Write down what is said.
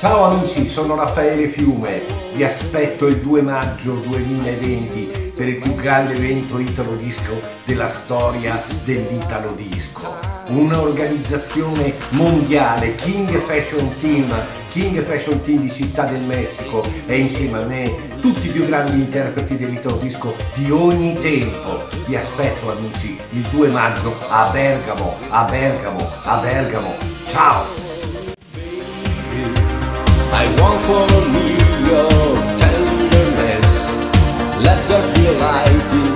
Ciao amici, sono Raffaele Fiume, vi aspetto il 2 maggio 2020 per il più grande evento Italo Disco della storia dell'Italo Disco. Un'organizzazione mondiale, King Fashion Team di Città del Messico e insieme a me tutti i più grandi interpreti dell'Italo Disco di ogni tempo. Vi aspetto amici il 2 maggio a Bergamo. Ciao! I want for me your tenderness, let there be light.